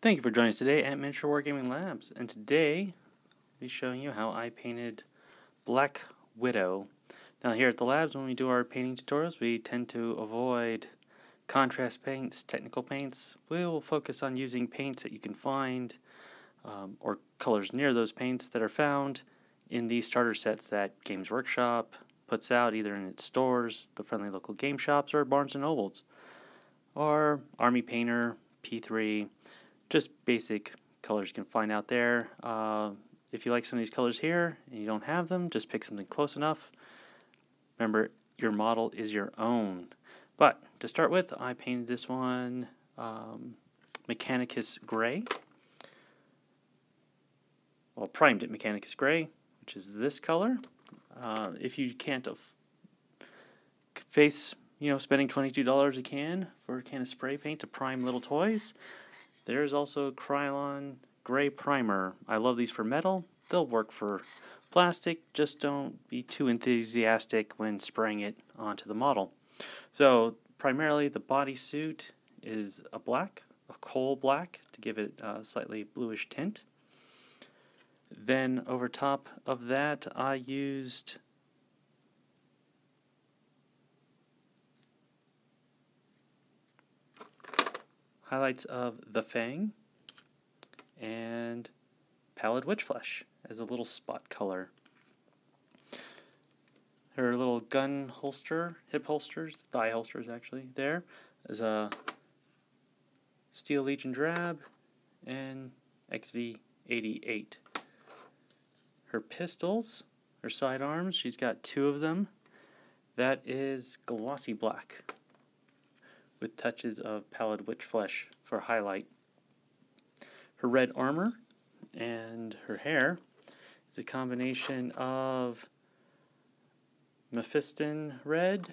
Thank you for joining us today at Miniature Wargaming Labs, and today I'll be showing you how I painted Black Widow. Now here at the labs, when we do our painting tutorials, we tend to avoid contrast paints, technical paints. We'll focus on using paints that you can find, or colors near those paints that are found in the starter sets that Games Workshop puts out, either in its stores, the friendly local game shops, or Barnes & Noble's, or Army Painter, P3. Just basic colors you can find out there. If you like some of these colors here and you don't have them, just pick something close enough. Remember, your model is your own. But to start with, I painted this one Mechanicus Gray. Well, primed it Mechanicus Gray, which is this color. If you can't face, you know, spending $22 a can for a can of spray paint to prime little toys, there's also Krylon Gray Primer. I love these for metal. They'll work for plastic. Just don't be too enthusiastic when spraying it onto the model. So primarily the bodysuit is a black, a coal black, to give it a slightly bluish tint. Then over top of that I used highlights of The Fang and Pallid Wych Flesh as a little spot color. Her little gun holster, hip holsters, thigh holsters actually, there is a Steel Legion Drab and XV-88. Her pistols, her sidearms, she's got two of them. That is glossy black with touches of Pallid Wych Flesh for highlight. Her red armor and her hair is a combination of Mephiston Red,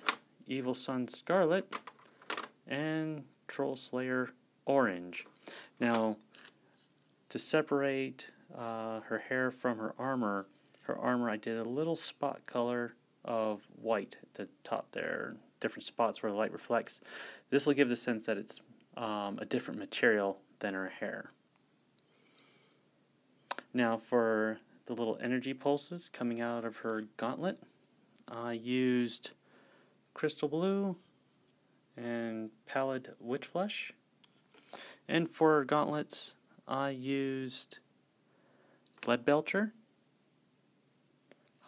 Evil Sun Scarlet, and Troll Slayer Orange. Now, to separate her hair from her armor I did a little spot color of white at the top there. Different spots where the light reflects. This will give the sense that it's a different material than her hair. Now for the little energy pulses coming out of her gauntlet, I used crystal blue and Pallid Wych Flesh. And for her gauntlets, I used Leadbelcher,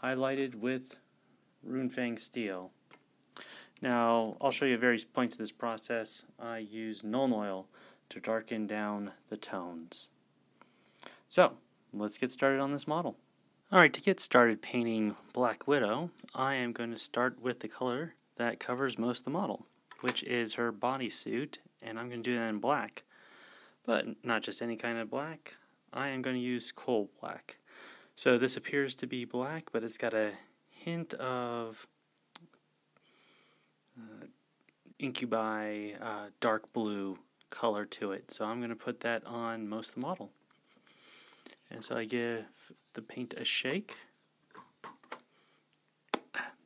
highlighted with Runefang Steel. Now, I'll show you various points of this process. I use Nuln Oil to darken down the tones. So, let's get started on this model. Alright, to get started painting Black Widow, I am going to start with the color that covers most of the model, which is her bodysuit, and I'm going to do that in black. But not just any kind of black, I am going to use coal black. So this appears to be black, but it's got a hint of Incubi dark blue color to it, so I'm going to put that on most of the model. And so I give the paint a shake.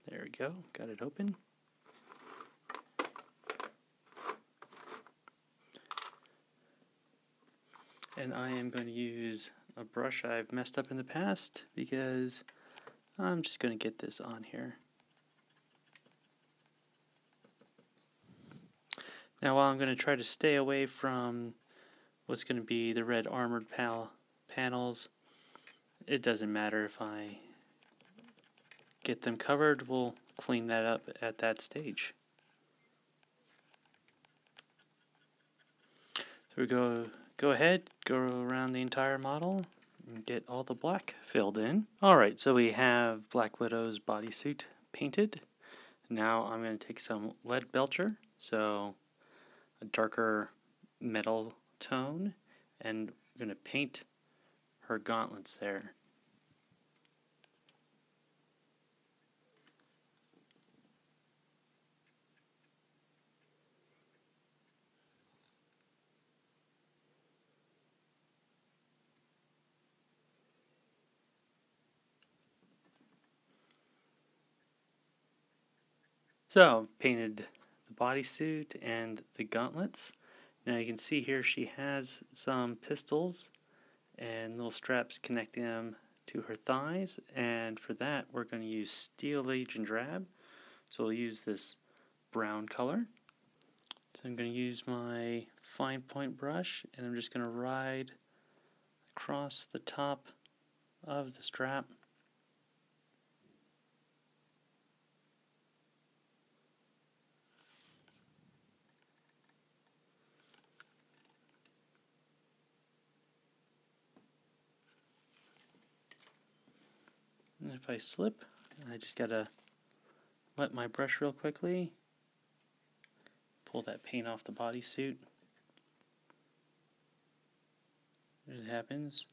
There we go, got it open. And I am going to use a brush I've messed up in the past because I'm just going to get this on here. Now while I'm going to try to stay away from what's going to be the red armored panels, it doesn't matter if I get them covered, we'll clean that up at that stage. So we go around the entire model and get all the black filled in. Alright, so we have Black Widow's bodysuit painted. Now I'm going to take some Leadbelcher, so a darker metal tone, and I'm going to paint her gauntlets there. So I've painted bodysuit and the gauntlets. Now you can see here she has some pistols and little straps connecting them to her thighs, and for that we're going to use Steel Legion Drab. So we'll use this brown color. So I'm going to use my fine point brush and I'm just going to ride across the top of the strap. And if I slip, I just gotta wet my brush real quickly, pull that paint off the bodysuit. It happens.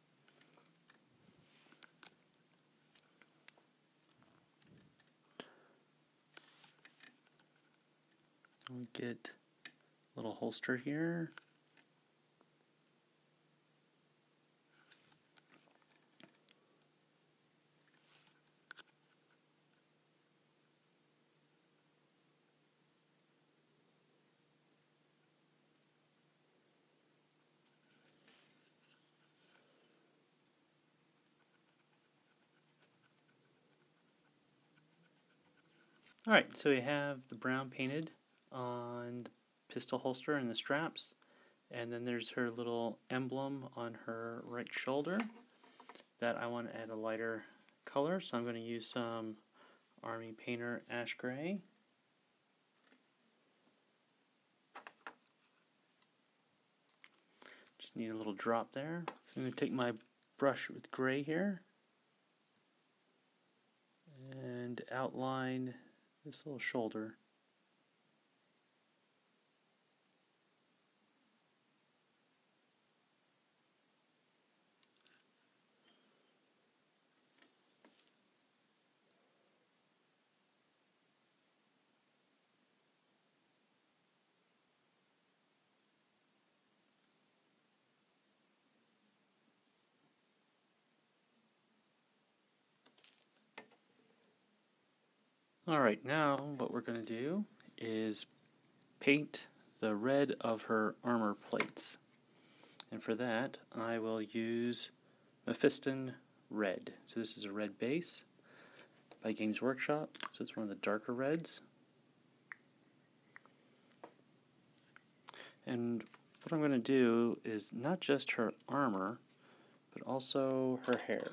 We'll get a little holster here. Alright, so we have the brown painted on the pistol holster and the straps, and then there's her little emblem on her right shoulder that I want to add a lighter color, so I'm going to use some Army Painter Ash Gray. Just need a little drop there. So I'm going to take my brush with gray here and outline this little shoulder. Alright, now what we're going to do is paint the red of her armor plates. And for that, I will use Mephiston Red. So this is a red base by Games Workshop, so it's one of the darker reds. And what I'm going to do is not just her armor, but also her hair.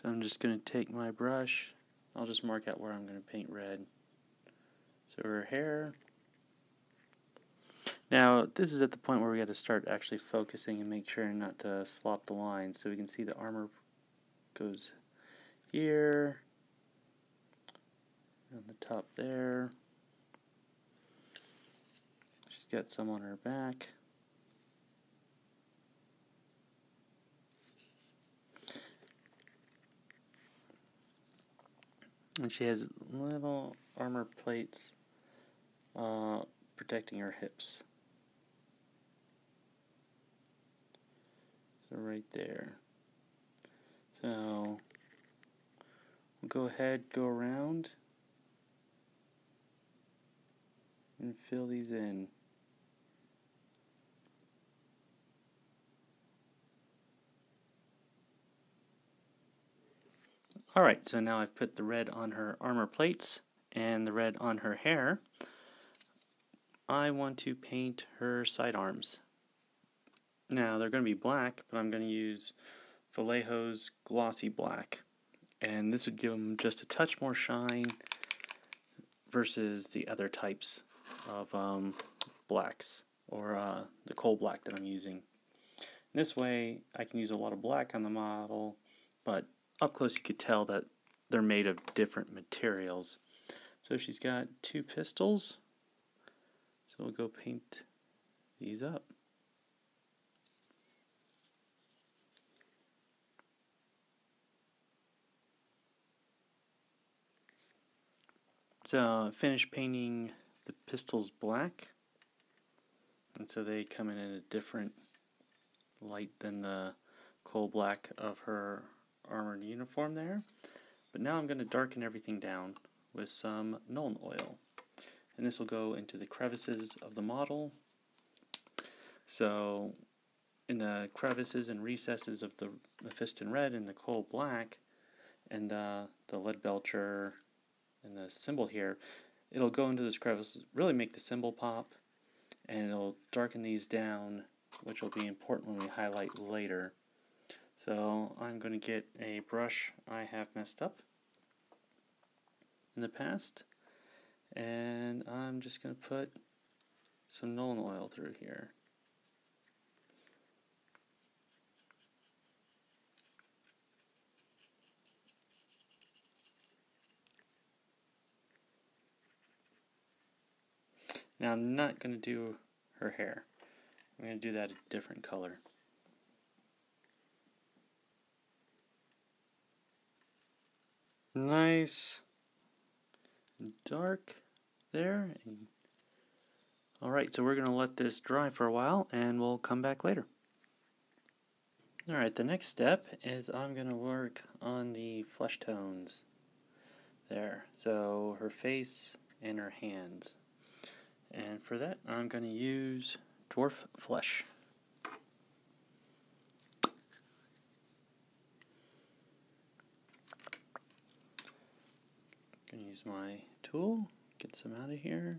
So I'm just going to take my brush. I'll just mark out where I'm going to paint red. So her hair. Now this is at the point where we got to start actually focusing and make sure not to slop the lines. So we can see the armor goes here, on the top there. She's got some on her back. And she has little armor plates protecting her hips. So right there. So we'll go ahead, go around, and fill these in. Alright, so now I've put the red on her armor plates and the red on her hair. I want to paint her sidearms. Now they're going to be black, but I'm going to use Vallejo's Glossy Black. And this would give them just a touch more shine versus the other types of blacks, or the coal black that I'm using. And this way I can use a lot of black on the model, but up close you could tell that they're made of different materials. So she's got two pistols, so we'll go paint these up. So finish painting the pistols black, and so they come in a different light than the coal black of her armored uniform there. But now I'm going to darken everything down with some Nuln Oil, and this will go into the crevices of the model So in the crevices and recesses of the Mephiston Red and the coal black and the Leadbelcher and the symbol here, it'll go into this crevice, really make the symbol pop, and it'll darken these down, which will be important when we highlight later. So I'm going to get a brush I have messed up in the past, and I'm just going to put some Nuln Oil through here. Now I'm not going to do her hair. I'm going to do that a different color. Nice and dark there. Alright, so we're going to let this dry for a while and we'll come back later. Alright, the next step is I'm going to work on the flesh tones there. So her face and her hands. And for that, I'm going to use Dwarf Flesh. I'm going to use my tool, get some out of here.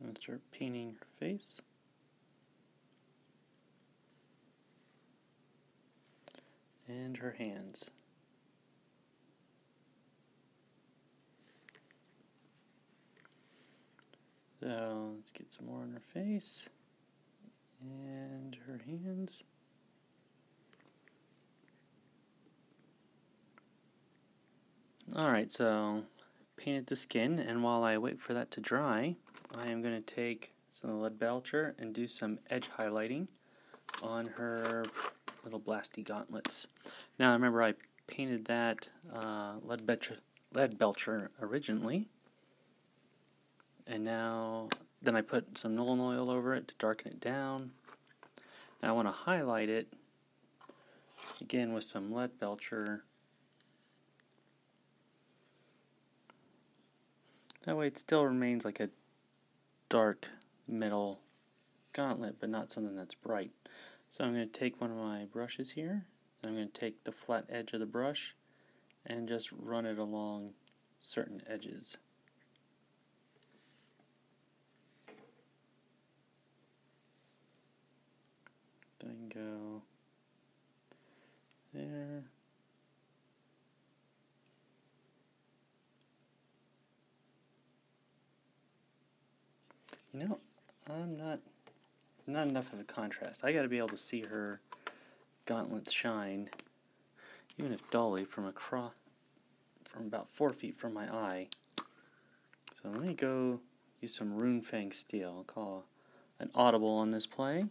I'm going to start painting her face. And her hands. So let's get some more on her face and her hands. Alright, so painted the skin, and while I wait for that to dry, I am going to take some Leadbelcher and do some edge highlighting on her little blasty gauntlets. Now remember I painted that Leadbelcher originally, and now then I put some Nuln Oil over it to darken it down. Now I want to highlight it again with some Leadbelcher. That way it still remains like a dark metal gauntlet, but not something that's bright. So I'm going to take one of my brushes here, and I'm going to take the flat edge of the brush and just run it along certain edges. I can go there. You know, I'm not enough of a contrast. I gotta be able to see her gauntlets shine, even if dully, from about 4 feet from my eye. So let me go use some Runefang Steel. I'll call an audible on this play.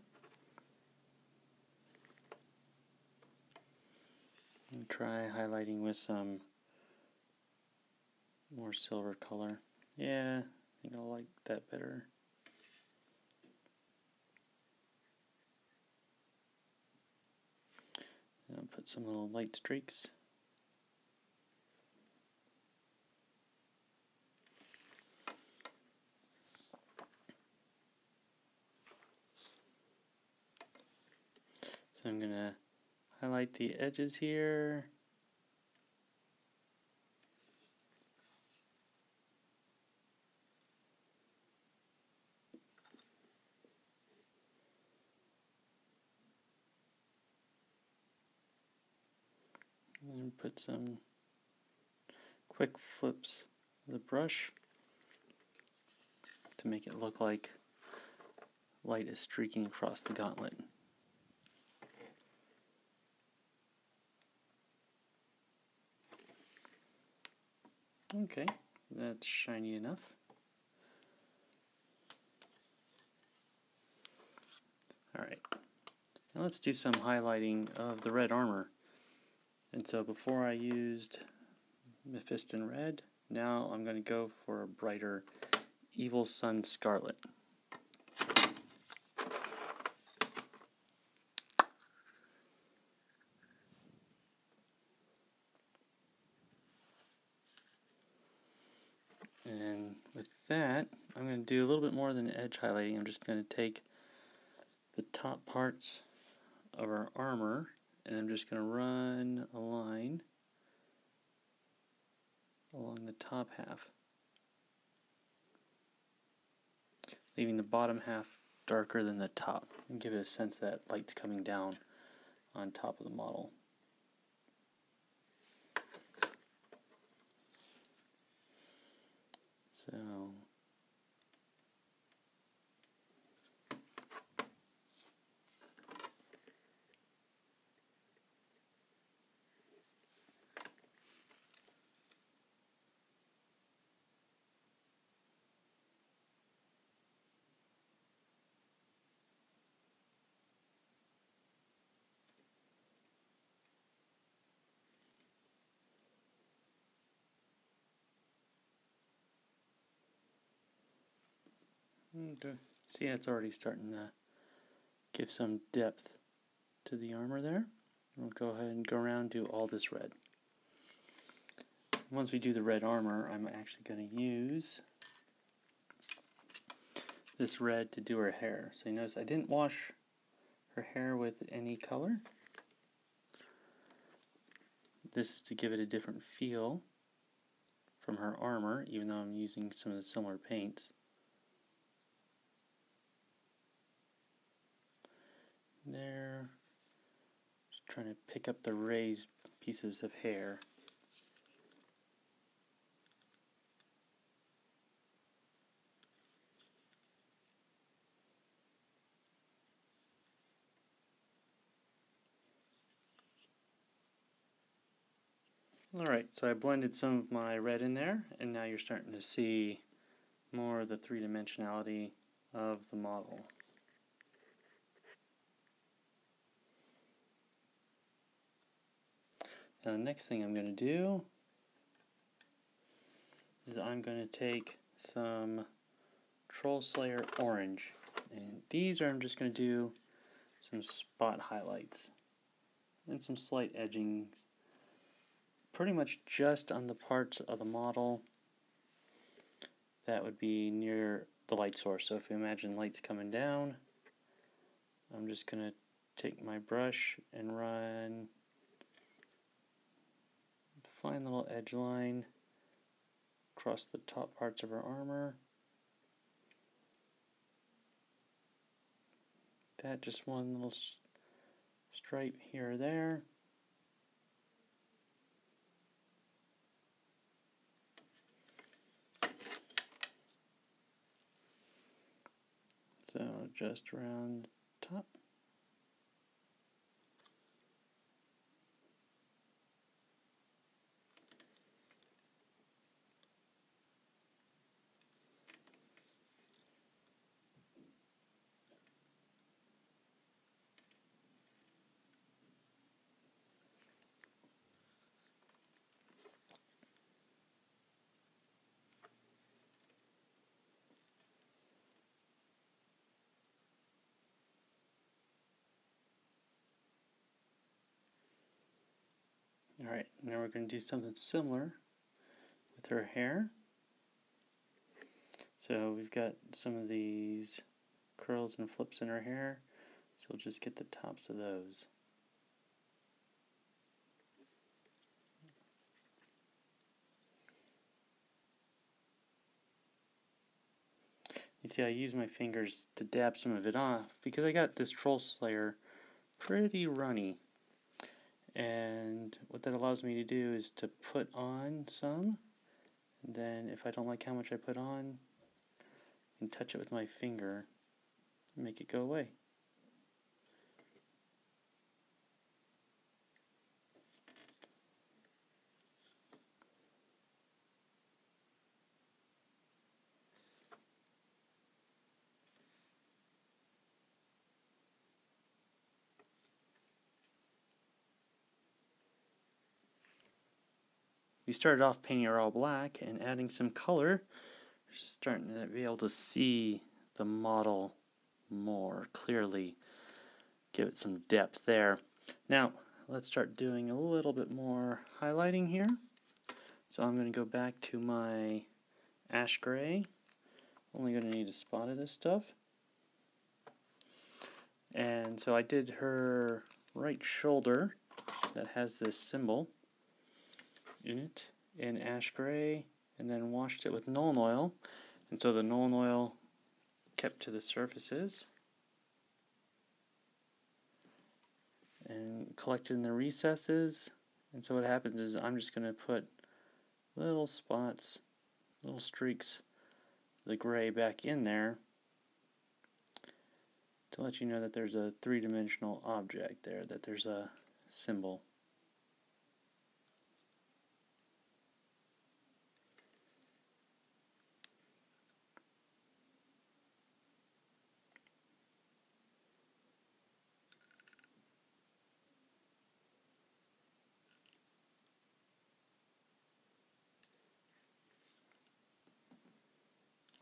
And try highlighting with some more silver color. Yeah, I think I'll like that better. I'll put some little light streaks. So I'm going to highlight the edges here. And put some quick flips of the brush to make it look like light is streaking across the gauntlet. Okay, that's shiny enough. Alright, now let's do some highlighting of the red armor. And so before I used Mephiston Red, now I'm going to go for a brighter Evil Sun Scarlet. And with that, I'm going to do a little bit more than edge highlighting. I'm just going to take the top parts of our armor, and I'm just going to run a line along the top half, leaving the bottom half darker than the top, and give it a sense that light's coming down on top of the model. So see, it's already starting to give some depth to the armor there. We'll go ahead and go around and do all this red. Once we do the red armor, I'm actually going to use this red to do her hair. So you notice I didn't wash her hair with any color. This is to give it a different feel from her armor, even though I'm using some of the similar paints. There, just trying to pick up the raised pieces of hair. Alright, so I blended some of my red in there, and now you're starting to see more of the three-dimensionality of the model. Now the next thing I'm going to do is I'm going to take some Troll Slayer Orange, and these are, I'm just going to do some spot highlights and some slight edging, pretty much just on the parts of the model that would be near the light source. So if you imagine light's coming down, I'm just going to take my brush and run fine little edge line across the top parts of her armor. That just one little stripe here or there. So just around top. Alright, now we're going to do something similar with her hair. So we've got some of these curls and flips in her hair, so we'll just get the tops of those. You see I use my fingers to dab some of it off because I got this Troll Slayer pretty runny. And what that allows me to do is to put on some, and then if I don't like how much I put on, I can touch it with my finger and make it go away. We started off painting her all black and adding some color. We're starting to be able to see the model more clearly. Give it some depth there. Now, let's start doing a little bit more highlighting here. So I'm going to go back to my ash gray. Only going to need a spot of this stuff. And so I did her right shoulder that has this symbol in it in ash gray, and then washed it with Nuln Oil, and so the Nuln Oil kept to the surfaces and collected in the recesses. And so what happens is I'm just going to put little spots, little streaks of the gray back in there to let you know that there's a three-dimensional object there, that there's a symbol.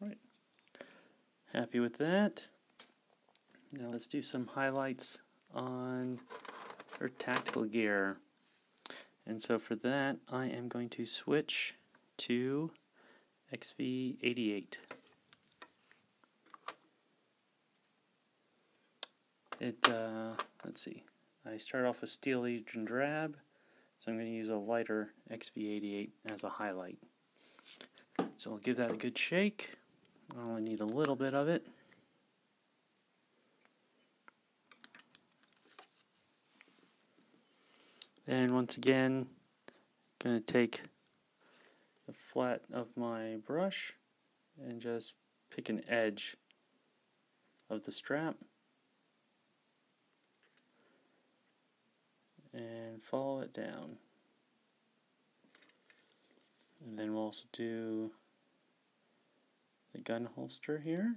All right, happy with that. Now let's do some highlights on her tactical gear. And so for that, I am going to switch to XV-88. Let's see, I start off with Steel Legion Drab, so I'm going to use a lighter XV-88 as a highlight. So I'll give that a good shake. I only need a little bit of it. And once again, I'm going to take the flat of my brush and just pick an edge of the strap and follow it down. And then we'll also do the gun holster here.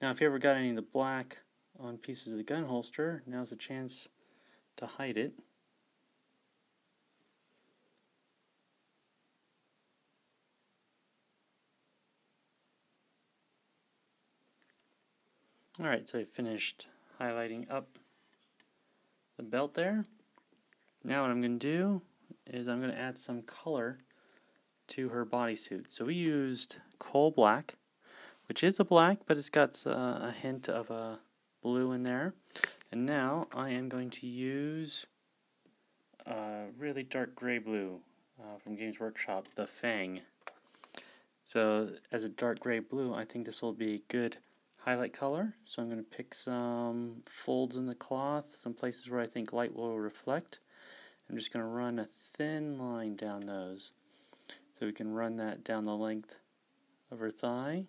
Now if you ever got any of the black on pieces of the gun holster, now's a chance to hide it. Alright, so I finished highlighting up the belt there. Now what I'm going to do is I'm going to add some color to her bodysuit. So we used coal black, which is a black, but it's got a hint of a blue in there. And now I am going to use a really dark gray blue from Games Workshop, The Fang. So as a dark gray blue, I think this will be a good highlight color. So I'm going to pick some folds in the cloth, some places where I think light will reflect. I'm just going to run a thin line down those. So we can run that down the length of her thigh.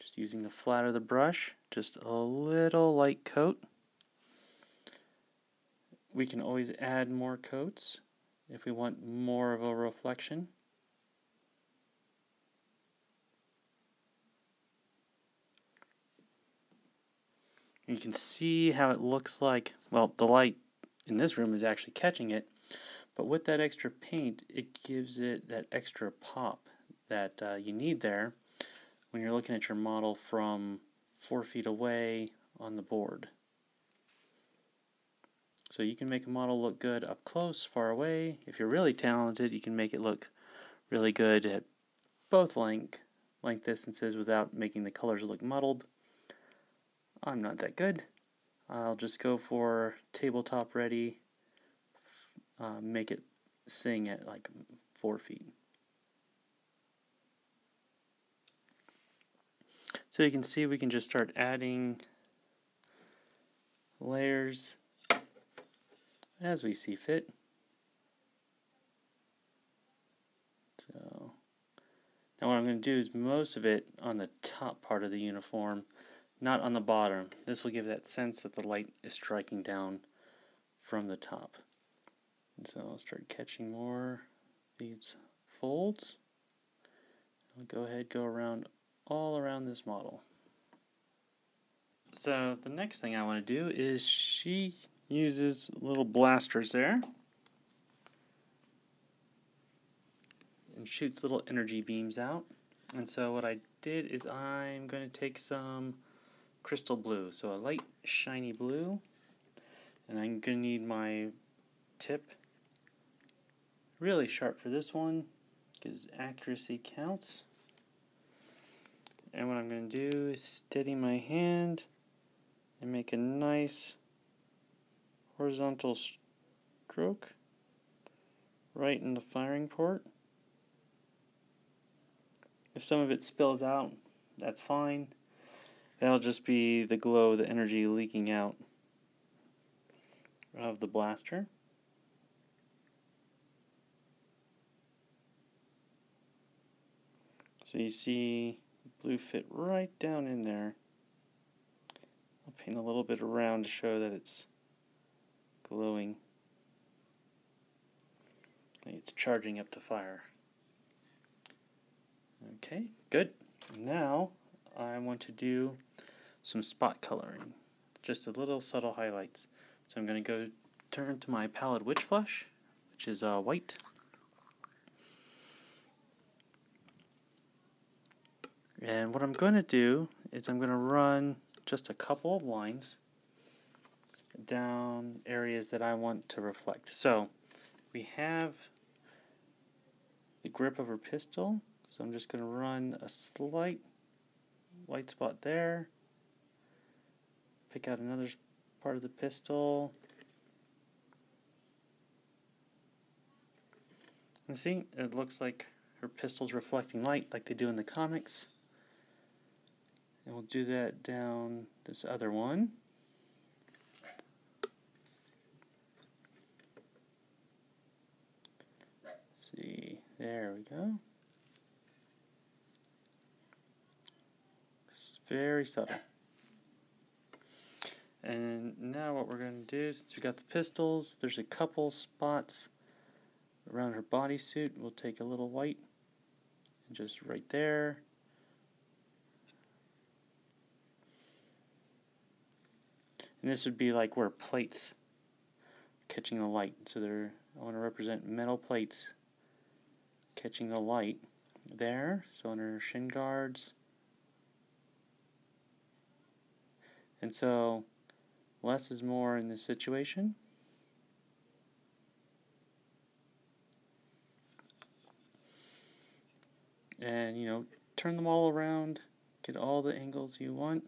Just using the flat of the brush, just a little light coat. We can always add more coats if we want more of a reflection. You can see how it looks like, well, the light in this room is actually catching it, but with that extra paint, it gives it that extra pop that you need there when you're looking at your model from 4 feet away on the board. So you can make a model look good up close, far away. If you're really talented, you can make it look really good at both length distances without making the colors look muddled. I'm not that good. I'll just go for tabletop ready, make it sing at like 4 feet. So you can see we can just start adding layers as we see fit. So now what I'm going to do is most of it on the top part of the uniform, not on the bottom. This will give that sense that the light is striking down from the top. And so I'll start catching more of these folds. I'll go ahead, go around all around this model. So the next thing I want to do is she uses little blasters there and shoots little energy beams out. And so what I did is I'm going to take some crystal blue, so a light shiny blue, and I'm going to need my tip really sharp for this one because accuracy counts. And what I'm going to do is steady my hand and make a nice horizontal stroke right in the firing port. If some of it spills out, that's fine. That'll just be the glow, the energy leaking out of the blaster. So you see blue fit right down in there. I'll paint a little bit around to show that it's glowing. I think it's charging up to fire. Okay, good. Now I want to do some spot coloring, just a little subtle highlights. So I'm going to go turn to my Pallid Wych Flesh, which is white. And what I'm going to do is I'm going to run just a couple of lines down areas that I want to reflect. So we have the grip of her pistol, so I'm just going to run a slight white spot there, pick out another part of the pistol, and see, it looks like her pistol's reflecting light like they do in the comics. And we'll do that down this other one. Let's see, there we go. It's very subtle. And now what we're going to do, since we got the pistols, there's a couple spots around her bodysuit. We'll take a little white and just right there. And this would be like where plates are catching the light. So there, I want to represent metal plates catching the light there. So on her shin guards. And so less is more in this situation. And, you know, turn them all around, get all the angles you want.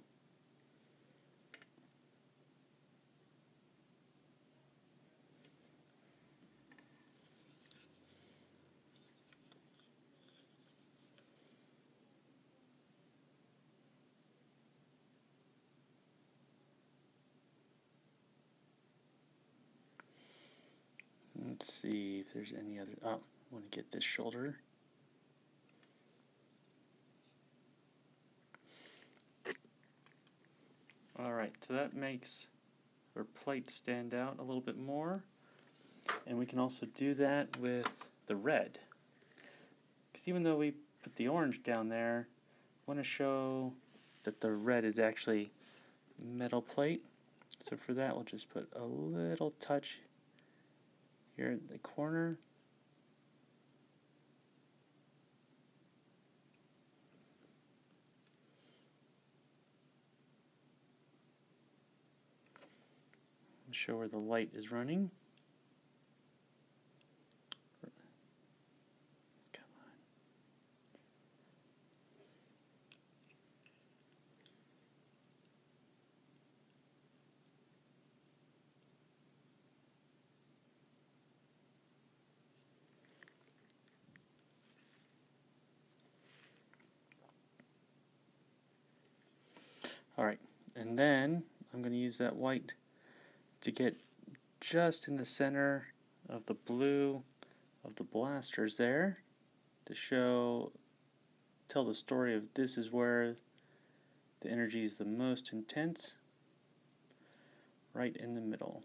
Let's see if there's any other. Oh, I want to get this shoulder. Alright, so that makes her plate stand out a little bit more. And we can also do that with the red. Because even though we put the orange down there, I want to show that the red is actually metal plate. So for that, we'll just put a little touch here at the corner. Show where the light is running. Come on. All right, and then I'm going to use that white to get just in the center of the blue of the blasters there to show, tell the story of this is where the energy is the most intense, right in the middle.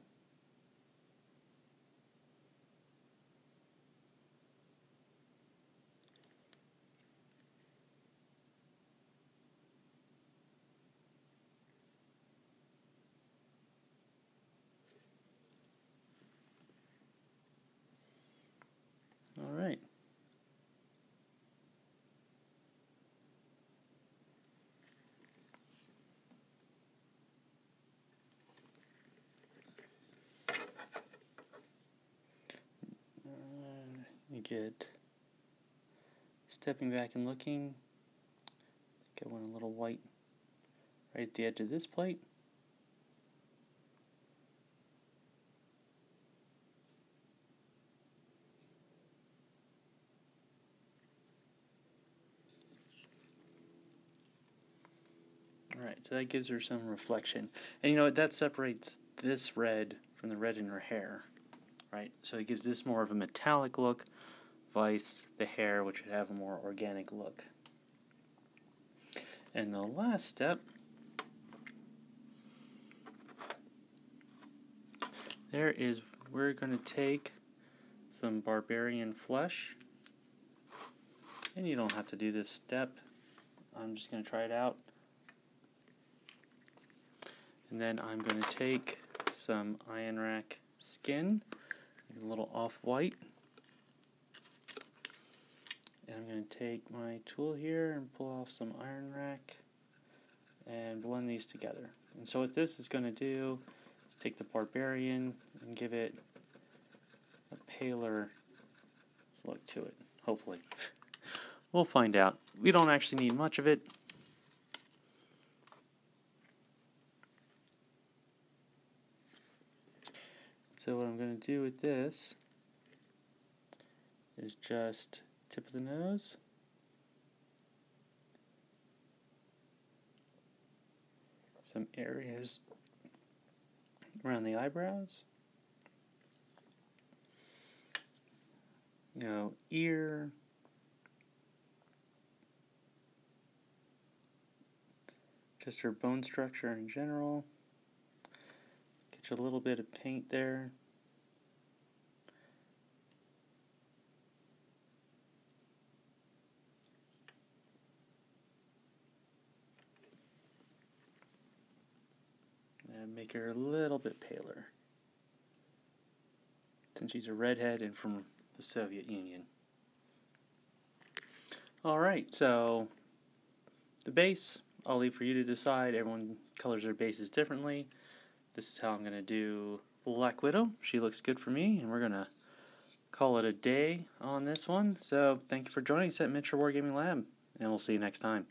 get, stepping back and looking, I think I want a little white right at the edge of this plate. Alright, so that gives her some reflection. And you know what, that separates this red from the red in her hair. Right? So it gives this more of a metallic look, vice the hair, which would have a more organic look. And the last step, there is, we're going to take some barbarian flesh, and you don't have to do this step, I'm just going to try it out, and then I'm going to take some Ironrach Skin, a little off-white, and I'm going to take my tool here and pull off some Ironrach and blend these together. And so what this is going to do is take the barbarian and give it a paler look to it, hopefully. We'll find out. We don't actually need much of it. So what I'm going to do with this is just tip of the nose, some areas around the eyebrows, you know, ear, just her bone structure in general. A little bit of paint there. And make her a little bit paler, since she's a redhead and from the Soviet Union. Alright, so the base, I'll leave for you to decide. Everyone colors their bases differently. This is how I'm going to do Black Widow. She looks good for me, and we're going to call it a day on this one. So thank you for joining us at Miniature Wargaming Lab, and we'll see you next time.